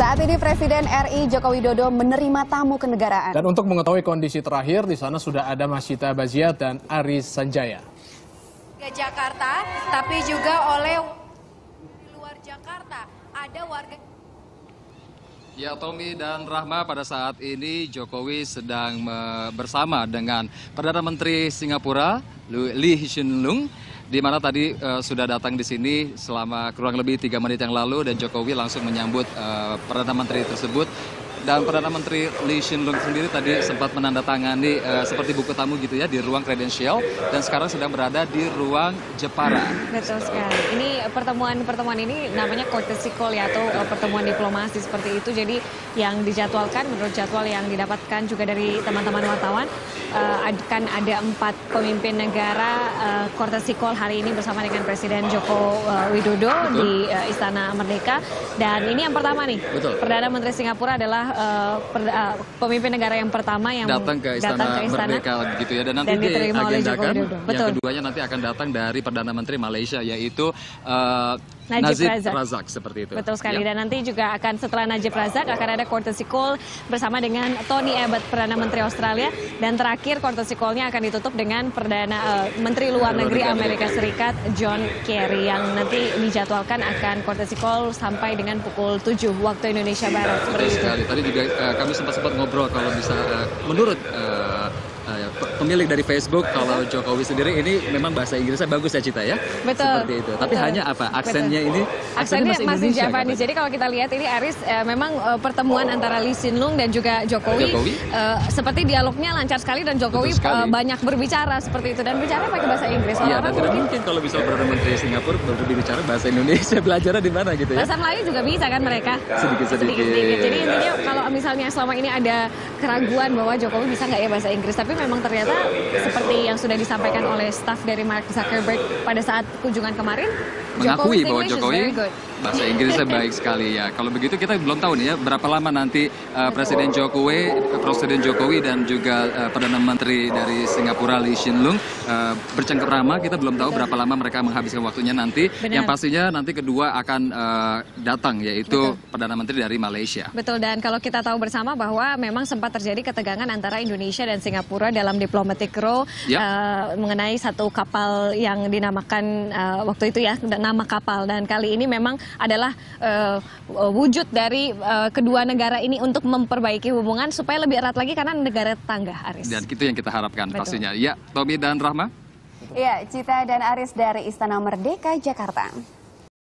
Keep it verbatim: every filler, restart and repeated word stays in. Saat ini Presiden R I Joko Widodo menerima tamu kenegaraan. Dan untuk mengetahui kondisi terakhir, di sana sudah ada Mashita Baziah dan Ari Sanjaya. Ke Jakarta, tapi juga oleh luar Jakarta ada warga. Ya, Tommy dan Rahma, pada saat ini Jokowi sedang bersama dengan Perdana Menteri Singapura Lee Hsien Loong, di mana tadi uh, sudah datang di sini selama kurang lebih tiga menit yang lalu, dan Jokowi langsung menyambut uh, Perdana Menteri tersebut. Dan Perdana Menteri Lee Hsien Loong sendiri tadi sempat menandatangani uh, seperti buku tamu gitu ya di ruang kredensial, dan sekarang sedang berada di ruang Jepara. Betul sekali. Ini pertemuan-pertemuan ini namanya courtesy call ya, atau uh, pertemuan diplomasi seperti itu. Jadi yang dijadwalkan menurut jadwal yang didapatkan juga dari teman-teman wartawan, uh, akan ada empat pemimpin negara uh, courtesy call hari ini bersama dengan Presiden Joko uh, Widodo. Betul. Di uh, Istana Merdeka. Dan ini yang pertama nih. Betul. Perdana Menteri Singapura adalah Uh, per, uh, pemimpin negara yang pertama yang datang ke Istana, datang ke Istana Merdeka gitu ya, dan nanti diagendakan yang keduanya nanti akan datang dari Perdana Menteri Malaysia, yaitu uh, Najib Razak. Razak seperti itu. Betul sekali. Ya. Dan nanti juga akan setelah Najib Razak akan ada courtesy call bersama dengan Tony Abbott, Perdana Menteri Australia, dan terakhir courtesy call-nya akan ditutup dengan Perdana uh, Menteri Luar Negeri Amerika Serikat John Kerry, yang nanti dijadwalkan akan courtesy call sampai dengan pukul tujuh waktu Indonesia Barat. Betul sekali. Tadi juga uh, kami sempat-sempat ngobrol kalau bisa uh, menurut uh, pemilik dari Facebook, kalau Jokowi sendiri ini memang bahasa Inggrisnya bagus ya, Cita ya. Betul. Seperti itu. Tapi betul. Hanya apa? Aksennya betul. Ini aksennya, aksennya masih, masih Japanese. Jadi kalau kita lihat ini Aris, eh, memang eh, pertemuan oh. antara Lee Hsien Loong dan juga Jokowi, Jokowi. Eh, seperti dialognya lancar sekali, dan Jokowi sekali. Eh, banyak berbicara seperti itu, dan bicara pakai bahasa Inggris. Iya, dan tidak mungkin kalau bisa Perdana Menteri Singapura berbicara bahasa Indonesia, belajarnya di mana gitu ya. Bahasa Melayu juga bisa kan mereka? Sedikit-sedikit. Jadi intinya kalau misalnya selama ini ada keraguan bahwa Jokowi bisa nggak ya bahasa Inggris, tapi memang ternyata seperti yang sudah disampaikan oleh staf dari Mark Zuckerberg pada saat kunjungan kemarin, mengakui bahwa Jokowi bahasa Inggrisnya baik sekali ya. Kalau begitu kita belum tahu nih ya berapa lama nanti uh, Presiden Jokowi, Presiden Jokowi dan juga uh, Perdana Menteri dari Singapura Lee Hsien Loong uh, bercengkerama. Kita belum tahu berapa lama mereka menghabiskan waktunya nanti. Benar. Yang pastinya nanti kedua akan uh, datang, yaitu betul. Perdana Menteri dari Malaysia. Betul, dan kalau kita tahu bersama bahwa memang sempat terjadi ketegangan antara Indonesia dan Singapura dalam diplomatic row, yep. uh, mengenai satu kapal yang dinamakan uh, waktu itu ya nama kapal, dan kali ini memang adalah uh, wujud dari uh, kedua negara ini untuk memperbaiki hubungan supaya lebih erat lagi karena negara tetangga, Aris. Dan itu yang kita harapkan. Betul. Pastinya. Ya, Tommy dan Rahma. Ya, Cita dan Aris dari Istana Merdeka, Jakarta.